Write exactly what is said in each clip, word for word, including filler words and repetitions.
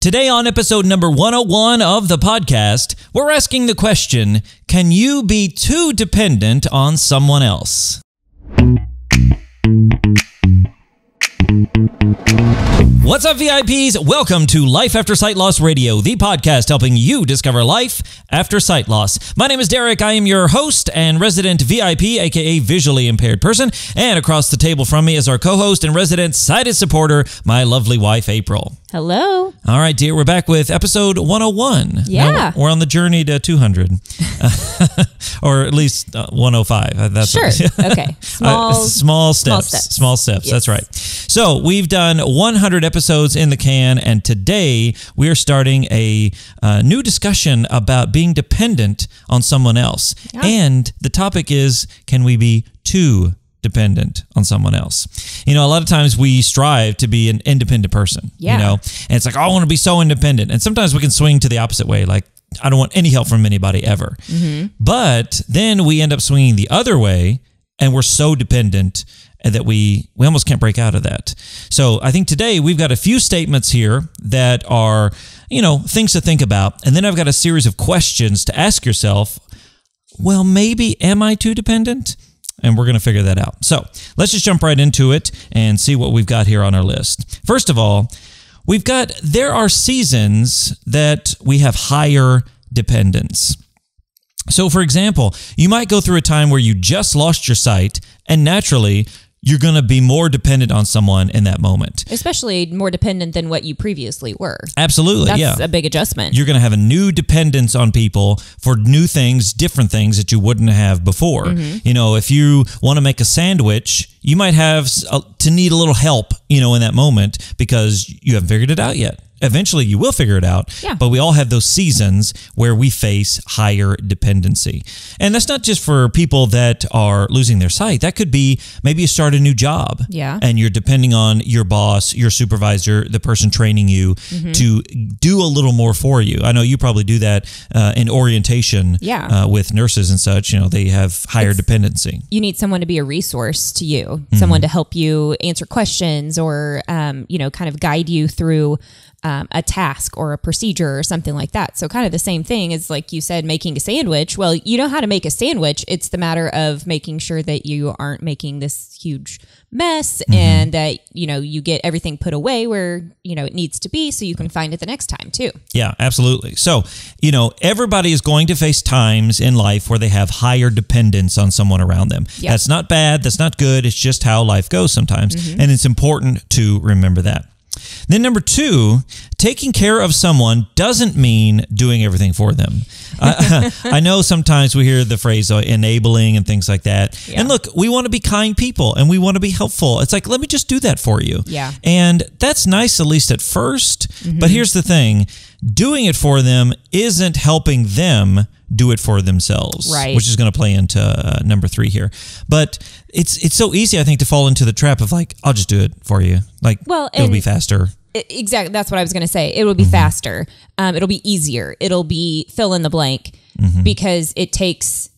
Today on episode number one oh one of the podcast, we're asking the question, can you be too dependent on someone else? What's up, V I Ps? Welcome to Life After Sight Loss Radio, the podcast helping you discover life after sight loss. My name is Derek. I am your host and resident V I P, aka visually impaired person. And across the table from me is our co-host and resident sighted supporter, my lovely wife, April. Hello. All right, dear. We're back with episode one oh one. Yeah. Now we're on the journey to two hundred. Or at least one oh five. That's sure. What, okay. Small, uh, small steps. Small steps. Small steps. Yes. That's right. So we've done one hundred episodes. episodes in the can, and today we are starting a uh, new discussion about being dependent on someone else. Yeah. And the topic is, can we be too dependent on someone else? You know, a lot of times we strive to be an independent person, yeah. you know, and it's like, oh, I want to be so independent. And sometimes we can swing to the opposite way, like, I don't want any help from anybody ever. Mm-hmm. But then we end up swinging the other way, and we're so dependent and that we, we almost can't break out of that. So I think today we've got a few statements here that are, you know, things to think about. And then I've got a series of questions to ask yourself. Well, maybe am I too dependent? And we're going to figure that out. So let's just jump right into it and see what we've got here on our list. First of all, we've got, there are seasons that we have higher dependence. So for example, you might go through a time where you just lost your sight, and naturally you're going to be more dependent on someone in that moment. Especially more dependent than what you previously were. Absolutely, That's yeah. That's a big adjustment. You're going to have a new dependence on people for new things, different things that you wouldn't have before. Mm-hmm. You know, if you want to make a sandwich, you might have to need a little help, you know, in that moment because you haven't figured it out yet. Eventually you will figure it out, yeah. but we all have those seasons where we face higher dependency. And that's not just for people that are losing their sight. That could be maybe you start a new job yeah. and you're depending on your boss, your supervisor, the person training you mm-hmm. to do a little more for you. I know you probably do that uh, in orientation yeah. uh, with nurses and such. You know, they have higher it's, dependency. You need someone to be a resource to you, mm-hmm. someone to help you answer questions or, um, you know, kind of guide you through Um, a task or a procedure or something like that. So kind of the same thing as like you said, making a sandwich. Well, you know how to make a sandwich. It's the matter of making sure that you aren't making this huge mess mm-hmm. and that, you know, you get everything put away where, you know, it needs to be so you can find it the next time too. Yeah, absolutely. So, you know, everybody is going to face times in life where they have higher dependence on someone around them. Yep. That's not bad. That's not good. It's just how life goes sometimes. Mm-hmm. And it's important to remember that. Then number two, taking care of someone doesn't mean doing everything for them. I, I know sometimes we hear the phrase uh, enabling and things like that. Yeah. And look, we want to be kind people and we want to be helpful. It's like, let me just do that for you. Yeah. And that's nice, at least at first. Mm-hmm. But here's the thing. Doing it for them isn't helping them do it for themselves, right. which is going to play into uh, number three here. But it's it's so easy, I think, to fall into the trap of like, I'll just do it for you. Like, well, it'll be faster. Exactly. That's what I was going to say. It will be mm-hmm. faster. Um, it'll be easier. It'll be fill in the blank mm-hmm. because it takes,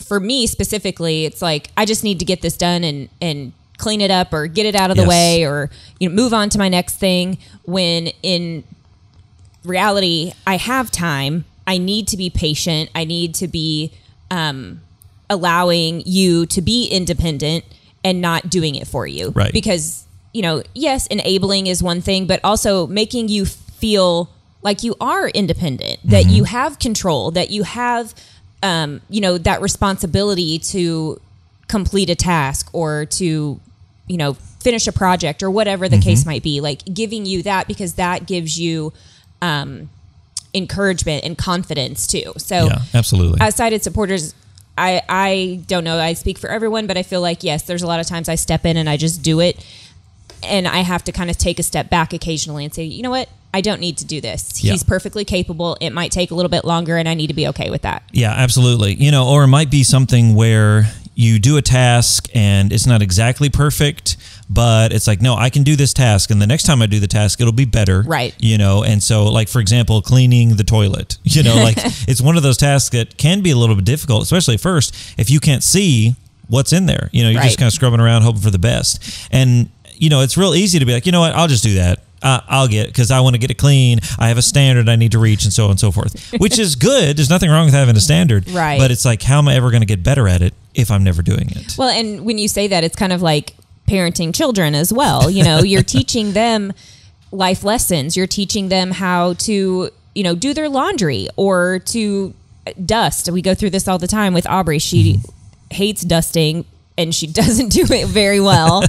for me specifically, it's like, I just need to get this done and and clean it up or get it out of yes. the way or you know move on to my next thing when in reality, I have time. I need to be patient. I need to be um, allowing you to be independent and not doing it for you. Right. Because, you know, yes, enabling is one thing, but also making you feel like you are independent, mm-hmm. that you have control, that you have, um, you know, that responsibility to complete a task or to, you know, finish a project or whatever the mm-hmm. case might be. Like giving you that because that gives you Um, encouragement and confidence too. So yeah, absolutely. As sighted supporters, I, I don't know, I speak for everyone, but I feel like, yes, there's a lot of times I step in and I just do it. And I have to kind of take a step back occasionally and say, you know what? I don't need to do this. Yeah. He's perfectly capable. It might take a little bit longer and I need to be okay with that. Yeah, absolutely. You know, or it might be something where you do a task and it's not exactly perfect, but it's like, no, I can do this task. And the next time I do the task, it'll be better. Right. You know? And so like, for example, cleaning the toilet, you know, like it's one of those tasks that can be a little bit difficult, especially at first, if you can't see what's in there, you know, you're right. just kind of scrubbing around, hoping for the best. And, you know, it's real easy to be like, you know what, I'll just do that. uh, I'll get it because I want to get it clean. I have a standard I need to reach and so on and so forth, which is good. There's nothing wrong with having a standard. Right. But it's like, how am I ever going to get better at it if I'm never doing it? Well, and when you say that, it's kind of like parenting children as well. You know, you're teaching them life lessons. You're teaching them how to, you know, do their laundry or to dust. We go through this all the time with Aubrey. She mm-hmm. hates dusting and she doesn't do it very well.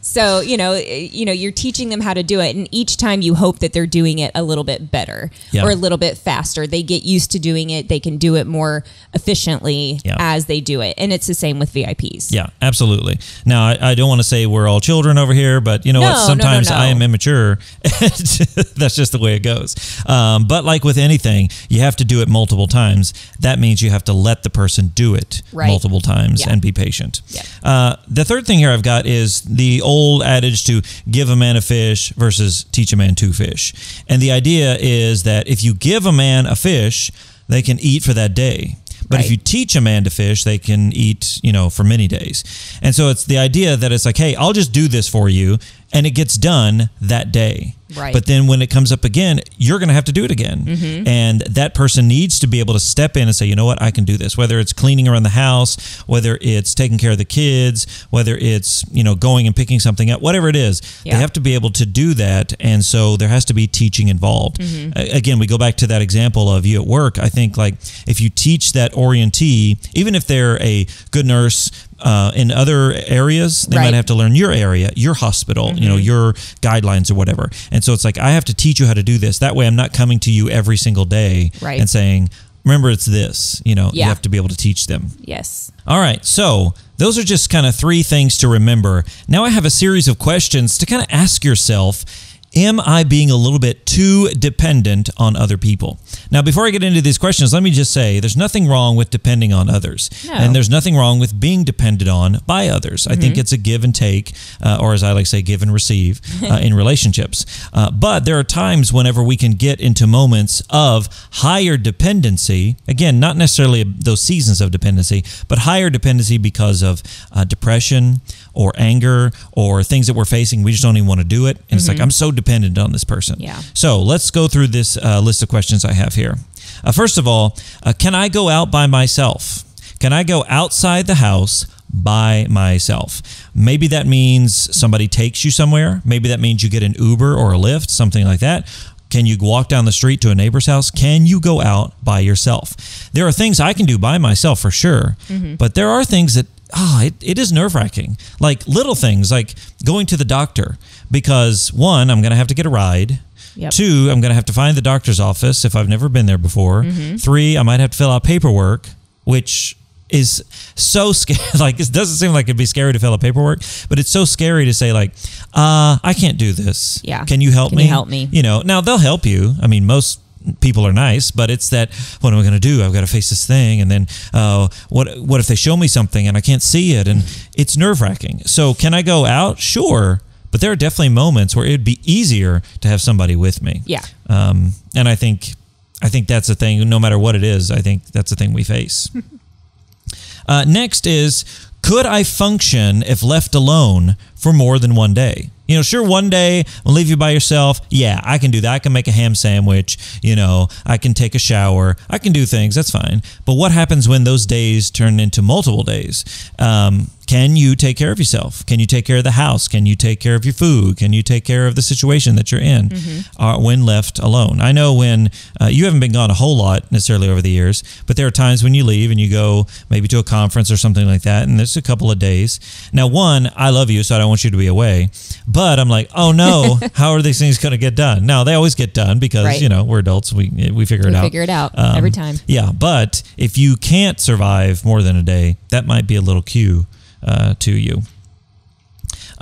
So, you know, you know, you're teaching them how to do it. And each time you hope that they're doing it a little bit better yeah. or a little bit faster. They get used to doing it. They can do it more efficiently yeah. as they do it. And it's the same with V I Ps. Yeah, absolutely. Now, I, I don't want to say we're all children over here, but you know no, what? Sometimes no, no, no. I am immature. That's just the way it goes. Um, but like with anything, you have to do it multiple times. That means you have to let the person do it right. multiple times yeah. and be patient. Yeah. Uh, the third thing here I've got is the old adage to give a man a fish versus teach a man to fish. And the idea is that if you give a man a fish, they can eat for that day. But right. if you teach a man to fish, they can eat, you know, for many days. And so it's the idea that it's like, hey, I'll just do this for you. And it gets done that day. Right. But then when it comes up again, you're going to have to do it again. Mm-hmm. And that person needs to be able to step in and say, you know what, I can do this. Whether it's cleaning around the house, whether it's taking care of the kids, whether it's, you know, going and picking something up, whatever it is, yeah. they have to be able to do that. And so there has to be teaching involved. Mm-hmm. Again, we go back to that example of you at work. I think like if you teach that orientee, even if they're a good nurse, Uh, in other areas, they right. might have to learn your area, your hospital, mm-hmm. you know, your guidelines or whatever. And so it's like, I have to teach you how to do this. That way I'm not coming to you every single day right. and saying, remember, it's this, you know, yeah. you have to be able to teach them. Yes. All right. So those are just kind of three things to remember. Now I have a series of questions to kind of ask yourself. Am I being a little bit too dependent on other people? Now, before I get into these questions, let me just say there's nothing wrong with depending on others. No. And there's nothing wrong with being depended on by others. Mm-hmm. I think it's a give and take, uh, or as I like to say, give and receive uh, in relationships. Uh, but there are times whenever we can get into moments of higher dependency. Again, not necessarily those seasons of dependency, but higher dependency because of uh, depression or anger or things that we're facing. We just don't even want to do it. And mm-hmm. it's like, I'm so dependent on this person. Yeah. So let's go through this uh, list of questions I have here. Uh, first of all, uh, can I go out by myself? Can I go outside the house by myself? Maybe that means somebody takes you somewhere. Maybe that means you get an Uber or a Lyft, something like that. Can you walk down the street to a neighbor's house? Can you go out by yourself? There are things I can do by myself for sure, mm-hmm. but there are things that Ah, oh, it, it is nerve-wracking. Like little things like going to the doctor because one, I'm going to have to get a ride. Yep. Two, I'm going to have to find the doctor's office if I've never been there before. Mm-hmm. Three, I might have to fill out paperwork, which is so scary. Like it doesn't seem like it'd be scary to fill out paperwork, but it's so scary to say like, uh, I can't do this. Yeah. Can you help Can me? You help me? You know, now they'll help you. I mean, most people are nice, but it's that, what am I going to do? I've got to face this thing. And then uh, what What if they show me something and I can't see it? And it's nerve-wracking. So can I go out? Sure. But there are definitely moments where it'd be easier to have somebody with me. Yeah. Um, and I think, I think that's the thing, no matter what it is, I think that's the thing we face. uh, next is, could I function if left alone for more than one day? You know, sure, one day I'll leave you by yourself. Yeah, I can do that. I can make a ham sandwich. You know, I can take a shower. I can do things. That's fine. But what happens when those days turn into multiple days? Um, can you take care of yourself? Can you take care of the house? Can you take care of your food? Can you take care of the situation that you're in mm-hmm. uh, when left alone? I know when uh, you haven't been gone a whole lot necessarily over the years, but there are times when you leave and you go maybe to a conference or something like that, and there's a couple of days. Now, one, I love you, so I don't want you to be away. But I'm like, oh no, how are these things going to get done? Now, they always get done because, right. you know, we're adults. We we figure we it out. We figure it out um, every time. Yeah. But if you can't survive more than a day, that might be a little cue uh, to you.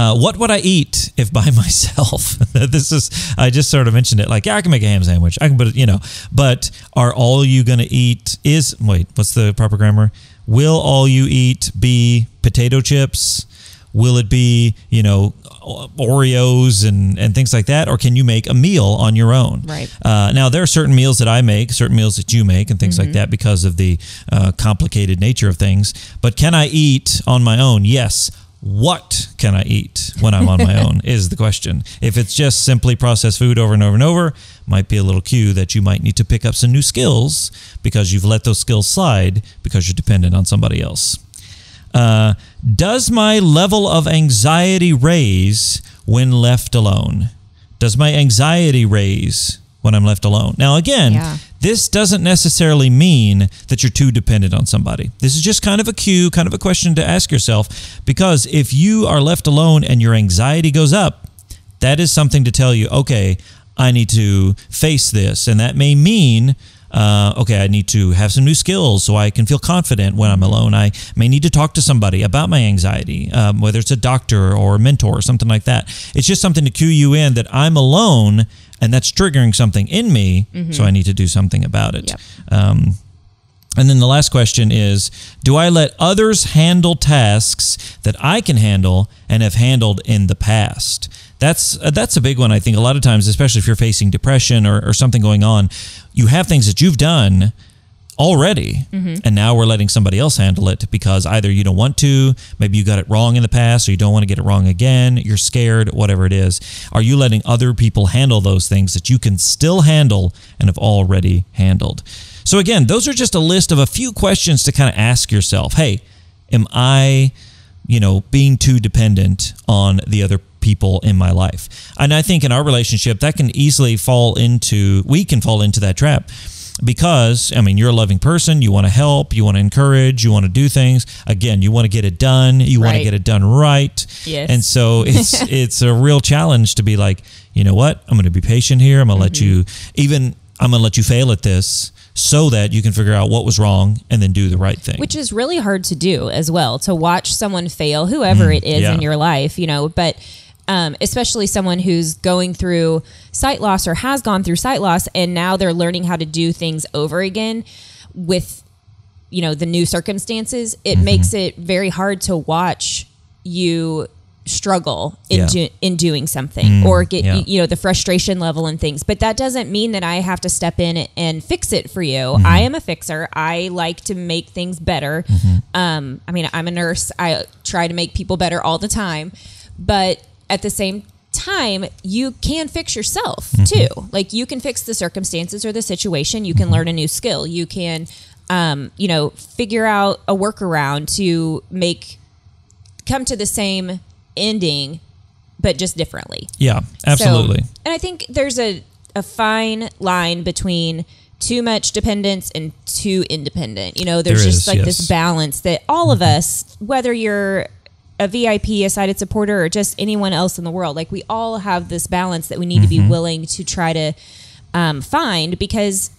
Uh, what would I eat if by myself? This is, I just sort of mentioned it. Like, yeah, I can make a ham sandwich. I can put it, you know, but are all you going to eat is, wait, what's the proper grammar? Will all you eat be potato chips? Will it be, you know, Oreos and, and things like that? Or can you make a meal on your own? Right. Uh, now, there are certain meals that I make, certain meals that you make and things mm-hmm. like that because of the uh, complicated nature of things. But can I eat on my own? Yes. what can I eat when I'm on my own is the question. If it's just simply processed food over and over and over, might be a little cue that you might need to pick up some new skills because you've let those skills slide because you're dependent on somebody else. Uh, does my level of anxiety raise when left alone? Does my anxiety raise when I'm left alone? Now, again, yeah. this doesn't necessarily mean that you're too dependent on somebody. This is just kind of a cue, kind of a question to ask yourself, because if you are left alone and your anxiety goes up, that is something to tell you, okay, I need to face this. And that may mean, uh, okay, I need to have some new skills so I can feel confident when I'm alone. I may need to talk to somebody about my anxiety, um, whether it's a doctor or a mentor or something like that. It's just something to cue you in that I'm alone and that's triggering something in me, mm-hmm. so I need to do something about it. Yep. Um, and then the last question is, do I let others handle tasks that I can handle and have handled in the past? That's uh, that's a big one, I think, a lot of times, especially if you're facing depression or, or something going on. You have things that you've done already, mm-hmm. and now we're letting somebody else handle it because either you don't want to, maybe you got it wrong in the past, or you don't want to get it wrong again, you're scared, whatever it is. Are you letting other people handle those things that you can still handle and have already handled? So again, those are just a list of a few questions to kind of ask yourself. Hey, am I, you know, being too dependent on the other people in my life? And I think in our relationship, that can easily fall into, we can fall into that trap. Because, I mean, you're a loving person, you want to help, you want to encourage, you want to do things. Again, you want to get it done, you right. want to get it done right. Yes. And so it's it's a real challenge to be like, you know what, I'm going to be patient here. I'm going to mm-hmm. let you, even I'm going to let you fail at this so that you can figure out what was wrong and then do the right thing. Which is really hard to do as well, to watch someone fail, whoever mm, it is yeah. in your life, you know, but... Um, especially someone who's going through sight loss or has gone through sight loss and now they're learning how to do things over again with, you know, the new circumstances, it mm-hmm. makes it very hard to watch you struggle in, yeah. do, in doing something mm, or get, yeah. you know, the frustration level and things. But that doesn't mean that I have to step in and fix it for you. Mm-hmm. I am a fixer. I like to make things better. Mm-hmm. Um, I mean, I'm a nurse. I try to make people better all the time, but at the same time, you can fix yourself too. Mm-hmm. Like you can fix the circumstances or the situation. You can mm-hmm. learn a new skill. You can, um, you know, figure out a workaround to make, come to the same ending, but just differently. Yeah, absolutely. So, and I think there's a, a fine line between too much dependence and too independent. You know, there's there just is, like yes. this balance that all of mm-hmm. us, whether you're a V I P, a sighted supporter, or just anyone else in the world. Like we all have this balance that we need mm-hmm. to be willing to try to um, find because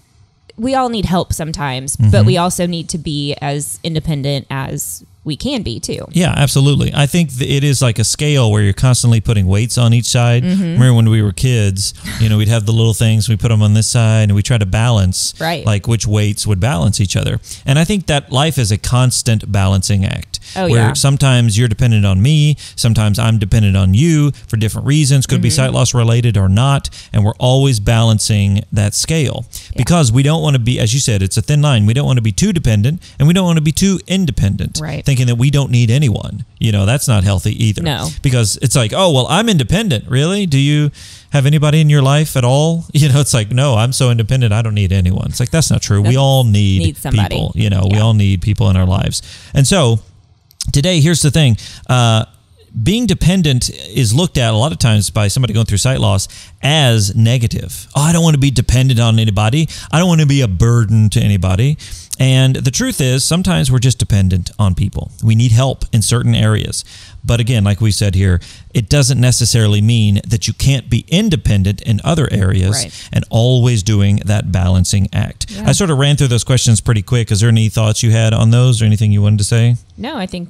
we all need help sometimes, mm-hmm. but we also need to be as independent as we can be too. Yeah, absolutely. I think it is like a scale where you're constantly putting weights on each side. Mm-hmm. Remember when we were kids, you know, we'd have the little things, we put them on this side and we try to balance right. like which weights would balance each other. And I think that life is a constant balancing act oh, where yeah. sometimes you're dependent on me. Sometimes I'm dependent on you for different reasons, could mm-hmm. be sight loss related or not. And we're always balancing that scale yeah. because we don't want to be, as you said, it's a thin line. We don't want to be too dependent and we don't want to be too independent. Right. Think thinking that we don't need anyone, you know, that's not healthy either. No, because it's like, oh, well, I'm independent. Really? Do you have anybody in your life at all? You know, it's like, no, I'm so independent. I don't need anyone. It's like, that's not true. That's, we all need, need somebody. People, you know, yeah. we all need people in our lives. And so today, here's the thing. Uh, Being dependent is looked at a lot of times by somebody going through sight loss as negative. Oh, I don't want to be dependent on anybody. I don't want to be a burden to anybody. And the truth is, sometimes we're just dependent on people. We need help in certain areas. But again, like we said here, it doesn't necessarily mean that you can't be independent in other areas right. and always doing that balancing act. Yeah. I sort of ran through those questions pretty quick. Is there any thoughts you had on those or anything you wanted to say? No, I think...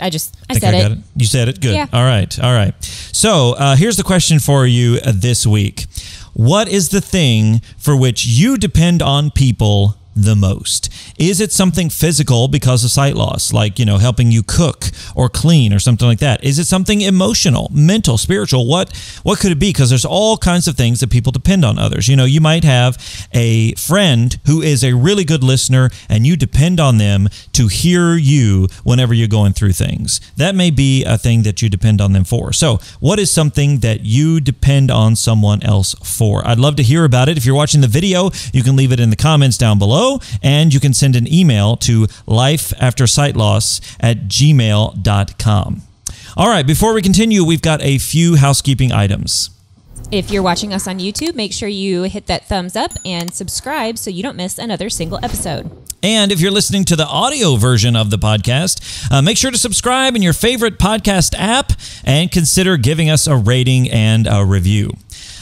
I just, I, I said I got it. it. You said it? Good. Yeah. All right. All right. So uh, here's the question for you uh, this week. What is the thing for which you depend on people the most? Is it something physical because of sight loss, like, you know, helping you cook or clean or something like that? Is it something emotional, mental, spiritual? What what could it be? Because there's all kinds of things that people depend on others. You know, you might have a friend who is a really good listener and you depend on them to hear you whenever you're going through things. That may be a thing that you depend on them for. So what is something that you depend on someone else for? I'd love to hear about it. If you're watching the video, you can leave it in the comments down below, and you can send an email to lifeaftersightloss at gmail dot com. All right, before we continue, we've got a few housekeeping items. If you're watching us on YouTube, make sure you hit that thumbs up and subscribe so you don't miss another single episode. And if you're listening to the audio version of the podcast, uh, make sure to subscribe in your favorite podcast app and consider giving us a rating and a review.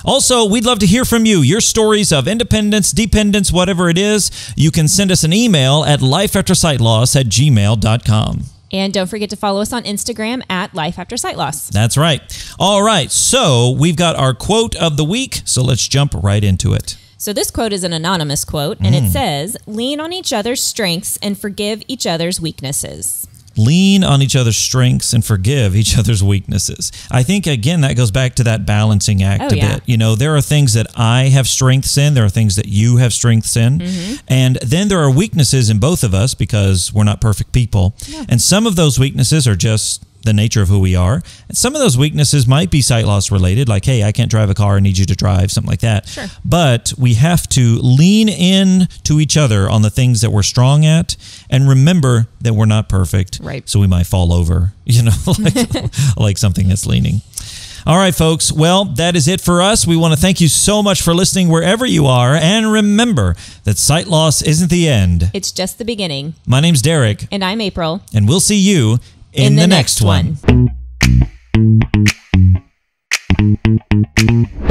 Also, we'd love to hear from you, your stories of independence, dependence, whatever it is. You can send us an email at lifeaftersightloss at gmail dot com. And don't forget to follow us on Instagram at Life After Sight Loss. That's right. All right. So we've got our quote of the week. So let's jump right into it. So this quote is an anonymous quote, and mm. it says, lean on each other's strengths and forgive each other's weaknesses. Lean on each other's strengths and forgive each other's weaknesses. I think, again, that goes back to that balancing act oh, a yeah. bit. You know, there are things that I have strengths in. There are things that you have strengths in. Mm-hmm. And then there are weaknesses in both of us because we're not perfect people. Yeah. And some of those weaknesses are just the nature of who we are. And some of those weaknesses might be sight loss related, like, hey, I can't drive a car, I need you to drive, something like that. Sure. But we have to lean in to each other on the things that we're strong at and remember that we're not perfect. Right. So we might fall over, you know, like, like something that's leaning. All right, folks. Well, that is it for us. We want to thank you so much for listening wherever you are. And remember that sight loss isn't the end. It's just the beginning. My name's Derek. And I'm April. And we'll see you In, in the, the next, next one. one.